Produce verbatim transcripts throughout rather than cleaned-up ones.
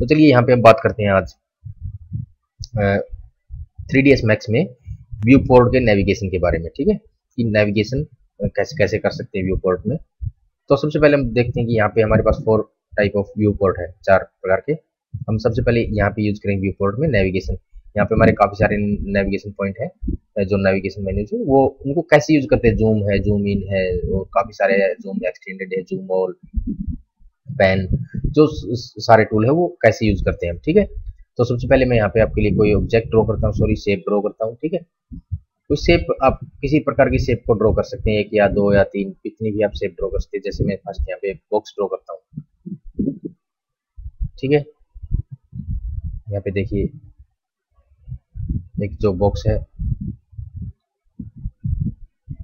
तो चलिए यहाँ पे अब बात करते हैं आज थ्री डी एस मैक्स में व्यू पोर्ट के नेविगेशन के बारे में, ठीक है, कि नेविगेशन कैसे कैसे कर सकते हैं व्यू पोर्ट में। तो सबसे पहले हम देखते हैं कि यहाँ पे हमारे पास four type of viewport है, चार प्रकार के। हम सबसे पहले यहाँ पे यूज करेंगे व्यू पोर्ट में नेविगेशन। यहाँ पे हमारे काफी सारे नेविगेशन पॉइंट है, जो नेविगेशन मेन्यूज है वो उनको कैसे यूज करते हैं। जूम है, जूम इन है, और काफी सारे जूम एक्सटेंडेड है, जूम ऑल, पैन, जो सारे टूल है वो कैसे यूज करते हैं, ठीक है। तो सबसे पहले मैं यहाँ पे आपके लिए कोई ऑब्जेक्ट ड्रॉ करता हूँ, सॉरी शेप ड्रॉ करता हूँ, ठीक है। कोई शेप, आप किसी प्रकार की शेप को ड्रॉ कर सकते हैं, एक या दो या तीन, कितनी भी आप शेप ड्रॉ कर सकते हैं। जैसे मैं फर्स्ट यहाँ पे बॉक्स ड्रॉ करता हूँ, ठीक है। यहाँ पे देखिए एक जो बॉक्स है,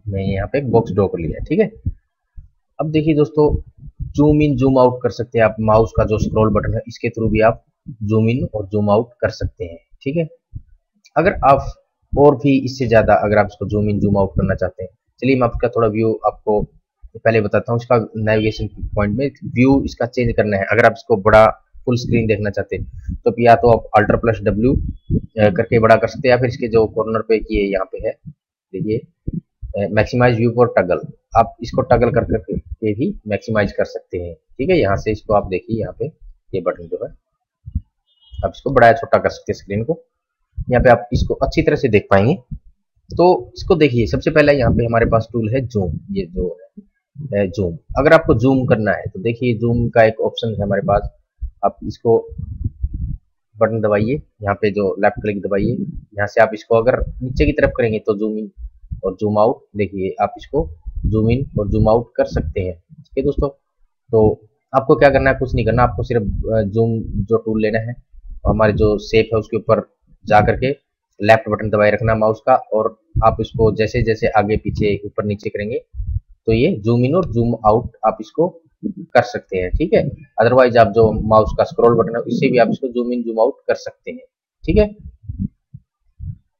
मैं यहाँ पे एक बॉक्स ड्रॉ कर लिया, ठीक है। अब देखिए दोस्तों, जूम इन जूम आउट कर सकते हैं आप, माउस का जो स्क्रॉल बटन है इसके थ्रू भी आप जूम इन और जूम आउट कर सकते हैं, ठीक है। अगर आप और भी इससे ज्यादा, अगर आप इसको जूम इन जूम आउट करना चाहते हैं, चलिए मैं आपका थोड़ा व्यू आपको पहले बताता हूँ। इसका नेविगेशन पॉइंट में व्यू इसका चेंज करना है। अगर आप इसको बड़ा फुल स्क्रीन देखना चाहते हैं तो या तो आप अल्ट्रा प्लस डब्ल्यू करके बड़ा कर सकते हैं, या फिर इसके जो कॉर्नर पे की यहाँ पे है, देखिए मैक्सिमाइज व्यू फॉर टगल, आप इसको टगल कर करके भी मैक्सिमाइज कर सकते हैं, ठीक है। यहाँ से इसको आप देखिए, यहाँ पे ये बटन जो है आप इसको बड़ा या छोटा कर सकते हैं स्क्रीन को। यहाँ पे आप इसको अच्छी तरह से देख पाएंगे। तो इसको देखिए, सबसे पहले यहाँ पे हमारे पास टूल है जूम, ये जो है जूम। अगर आपको जूम करना है तो देखिए जूम का एक ऑप्शन है हमारे पास। आप इसको बटन दबाइए, यहाँ पे जो लेफ्ट क्लिक दबाइए, यहाँ से आप इसको अगर नीचे की तरफ करेंगे तो जूम इन और जूम आउट, देखिए आप इसको जूम इन और जूम आउट कर सकते हैं, ठीक है दोस्तों। तो आपको क्या करना है, कुछ नहीं करना, आपको सिर्फ जूम जो टूल लेना है, हमारे जो शेप है उसके ऊपर जा करके लेफ्ट बटन दबाए रखना माउस का, और आप इसको जैसे जैसे आगे पीछे ऊपर नीचे करेंगे तो ये जूम इन और जूम आउट आप इसको कर सकते हैं, ठीक है। अदरवाइज आप जो माउस का स्क्रॉल बटन है इससे भी आप इसको जूम इन जूम आउट कर सकते हैं, ठीक है।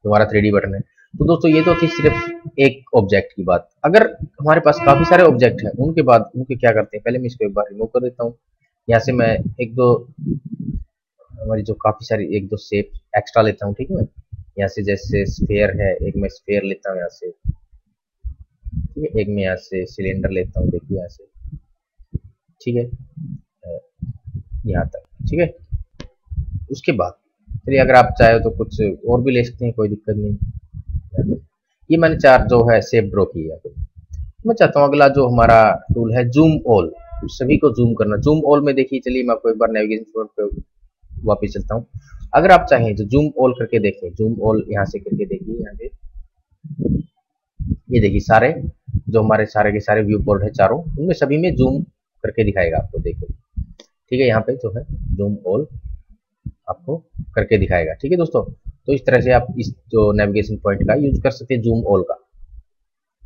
हमारा थ्री डी बटन है। तो दोस्तों ये तो थी सिर्फ एक ऑब्जेक्ट की बात। अगर हमारे पास काफी सारे ऑब्जेक्ट हैं, उनके बाद उनके क्या करते हैं, पहले मैं इसको एक बार रिमूव कर देता हूँ। यहाँ से मैं एक दो हमारी जो काफी सारी एक दो शेप एक्स्ट्रा लेता हूँ, ठीक है। यहाँ से जैसे स्फेयर है, एक मैं स्फेयर लेता हूँ यहाँ से, ठीक है। एक मैं यहाँ से सिलेंडर लेता हूँ, देखिए यहाँ से, ठीक है, यहाँ तक, ठीक है। उसके बाद चलिए, अगर आप चाहे तो कुछ और भी ले सकते हैं, कोई दिक्कत नहीं। ये मैंने चार जो है शेप ड्रॉ की है। मैं चाहता हूँ अगला जो हमारा टूल है जूम ऑल, सभी को जूम करना। जूम ऑल में देखिए, चलिए मैं आपको एक बार नेविगेशन पे वापस चलता हूँ। अगर आप चाहें तो जूम ऑल करके देखें, जूम ऑल यहाँ से करके देखिए, यहाँ पे ये देखिए सारे जो हमारे सारे के सारे व्यू पोर्ट है चारों, उनमें सभी में जूम करके दिखाएगा आपको, देखो, ठीक है। यहाँ पे जो है जूम ऑल आपको करके दिखाएगा, ठीक है दोस्तों। तो इस तरह से आप इस जो नेविगेशन पॉइंट का यूज कर सकते हैं, जूम ऑल का,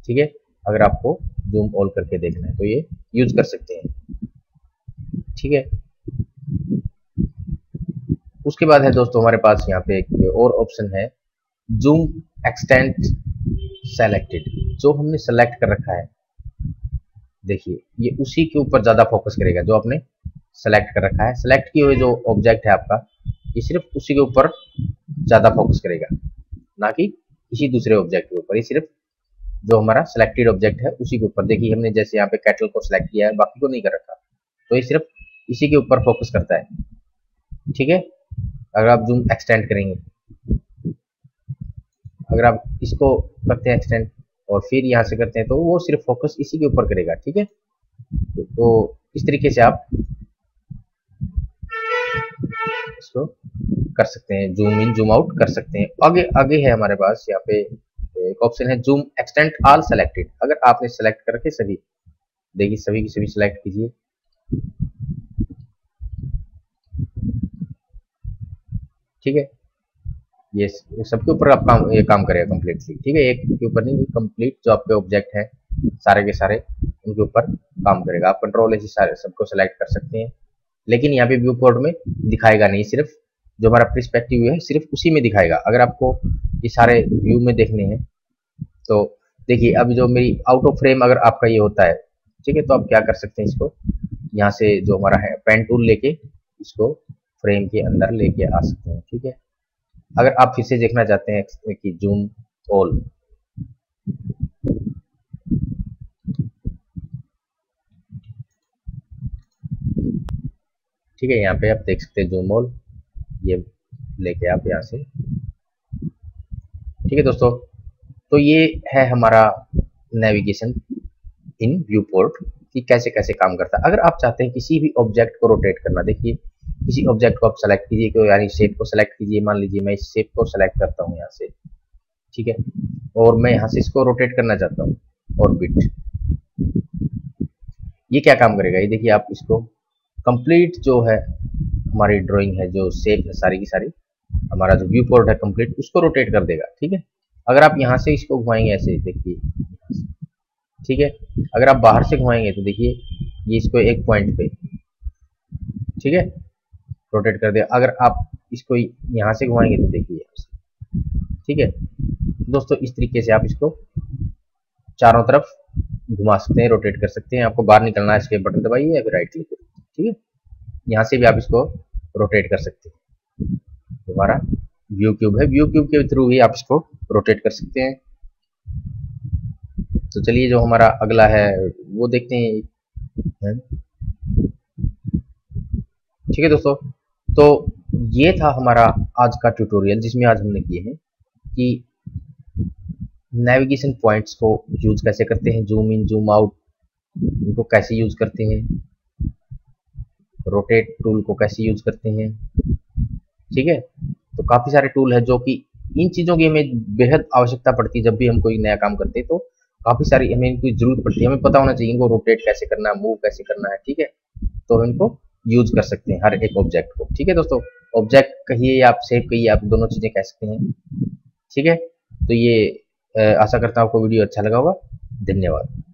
ठीक है। अगर आपको जूम ऑल करके देखना है तो ये यूज कर सकते हैं, ठीक है। उसके बाद है दोस्तों हमारे पास यहाँ पे एक और ऑप्शन है जूम एक्सटेंट सेलेक्टेड, जो हमने सेलेक्ट कर रखा है, देखिए ये उसी के ऊपर ज्यादा फोकस करेगा जो आपने सेलेक्ट कर रखा है। सेलेक्ट किए हुए जो ऑब्जेक्ट है आपका, ये सिर्फ उसी के ऊपर ज्यादा फोकस करेगा, ना कि किसी दूसरे ऑब्जेक्ट के ऊपर। ये सिर्फ जो हमारा सिलेक्टेड ऑब्जेक्ट है उसी के ऊपर, देखिए हमने जैसे यहाँ पे कैटल को सिलेक्ट किया है, बाकी को नहीं कर रखा, तो ये सिर्फ इसी के ऊपर फोकस करता है, ठीक है। अगर आप जूम एक्सटेंड करेंगे, अगर आप इसको करते हैं एक्सटेंड और फिर यहाँ से करते हैं, तो वो सिर्फ फोकस इसी के ऊपर करेगा, ठीक है। तो इस तरीके से आप इसको कर सकते हैं, जूम इन जूम आउट कर सकते हैं। आगे आगे है हमारे पास यहाँ पे एक ऑप्शन है जूम एक्सटेंड ऑल सेलेक्टेड। अगर आपने सेलेक्ट करके सभी, देखिए सभी की सभी सेलेक्ट कीजिए, ठीक है। ये सबके ऊपर आप काम ये काम करेगा कंप्लीटली, ठीक है। एक के ऊपर नहीं, कंप्लीट जो आपके ऑब्जेक्ट हैं सारे के सारे उनके ऊपर काम करेगा। आप कंट्रोल ऐसे सारे सबको सेलेक्ट कर सकते हैं, लेकिन यहाँ पे व्यू पोर्ट में दिखाएगा नहीं, सिर्फ जो हमारा पर्सपेक्टिव है सिर्फ उसी में दिखाएगा। अगर आपको ये सारे व्यू में देखने हैं तो देखिए, अब जो मेरी आउट ऑफ फ्रेम अगर आपका ये होता है, ठीक है, तो आप क्या कर सकते हैं, इसको यहाँ से जो हमारा है पेन टूल लेके इसको फ्रेम के अंदर लेके आ सकते हैं। ठीक है, अगर आप फिर से देखना चाहते हैं कि जूम ऑल, ठीक है, यहाँ पे आप देख सकते हैं जूम ऑल, ये लेके आप यहाँ से, ठीक है दोस्तों। तो ये है हमारा नेविगेशन इन व्यू पोर्ट कि कैसे कैसे काम करता है। अगर आप चाहते हैं किसी भी ऑब्जेक्ट को रोटेट करना, देखिए किसी ऑब्जेक्ट को आप सेलेक्ट कीजिए, यानी शेप को सेलेक्ट कीजिए। मान लीजिए मैं इस शेप को सेलेक्ट करता हूँ यहाँ से, ठीक है, और मैं यहाँ से इसको रोटेट करना चाहता हूँ ऑर्बिट। ये क्या काम करेगा, ये देखिए, आप इसको कंप्लीट जो है हमारी ड्राइंग है, जो शेप है सारी की सारी, हमारा जो व्यू पोर्ट है कंप्लीट, उसको रोटेट कर देगा। ठीक है, अगर आप यहाँ से इसको घुमाएंगे ऐसे, देखिए, ठीक है, अगर आप बाहर से घुमाएंगे तो देखिए ये इसको एक पॉइंट पे, ठीक है, रोटेट कर देगा। अगर आप इसको यहाँ से घुमाएंगे तो देखिए, ठीक है दोस्तों, इस तरीके से आप इसको चारों तरफ घुमा सकते हैं, रोटेट कर सकते हैं। आपको बाहर निकलना है, इसके बटन दबाइए या फिर राइट क्लिक करिए, ठीक है। यहाँ से भी आप इसको रोटेट कर सकते हैं। हमारा व्यू क्यूब है, व्यू क्यूब के थ्रू ही आप इसको रोटेट कर सकते हैं। तो चलिए जो हमारा अगला है वो देखते हैं, ठीक है दोस्तों। तो ये था हमारा आज का ट्यूटोरियल, जिसमें आज हमने किए हैं कि नेविगेशन पॉइंट्स को यूज कैसे करते हैं, जूम इन जूम आउट इनको कैसे यूज करते हैं, रोटेट टूल को कैसे यूज करते हैं, ठीक है। तो काफी सारे टूल है जो कि इन चीजों की हमें बेहद आवश्यकता पड़ती है। जब भी हम कोई नया काम करते हैं तो काफी सारी हमें इनकी जरूरत पड़ती है, हमें पता होना चाहिए इनको रोटेट कैसे करना है, मूव कैसे करना है, ठीक है। तो इनको यूज कर सकते हैं हर एक ऑब्जेक्ट को, ठीक है दोस्तों। ऑब्जेक्ट कहिए आप, शेप कहिए आप, दोनों चीजें कह सकते हैं, ठीक है। तो ये आशा करता हूं आपको वीडियो अच्छा लगा होगा। धन्यवाद।